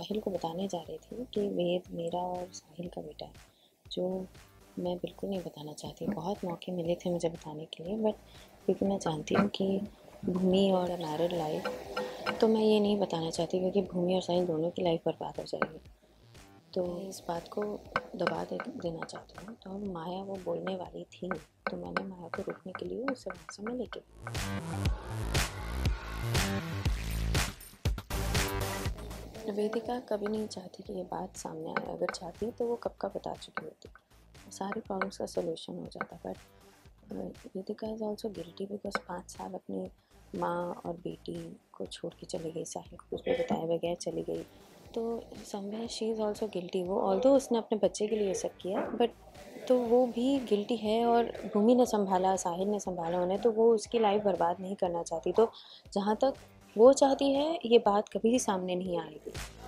साहिल को बताने जा रही थी कि वेद मेरा और साहिल का बेटा है, जो मैं बिल्कुल नहीं बताना चाहती। बहुत मौके मिले थे मुझे बताने के लिए, बट क्योंकि मैं जानती हूँ कि भूमि और अनारद लाइफ, तो मैं ये नहीं बताना चाहती क्योंकि भूमि और साहिल दोनों की लाइफ बर्बाद हो जाएगी। तो इस बात को दबा देना चाहती हूँ। तो माया वो बोलने वाली थी, तो मैंने माया को रोकने के लिए उसे वहाँ से मैं लेके गई। वेदिका कभी नहीं चाहती कि ये बात सामने आए, अगर चाहती तो वो कब का बता चुकी होती, सारी प्रॉब्लम्स का सोल्यूशन हो जाता। But Vedika is also guilty because 5 साल अपनी माँ और बेटी को छोड़ के चली गई, साहिल को कुछ भी बताए बगैर चली गई। तो somewhere she is also guilty. वो ऑल्दो उसने अपने बच्चे के लिए सब किया, बट तो वो भी गिल्टी है। और भूमि ने संभाला, साहिल ने संभाला उन्हें, तो वो उसकी लाइफ बर्बाद नहीं करना चाहती। तो जहाँ तक वो चाहती है ये बात कभी सामने नहीं आएगी।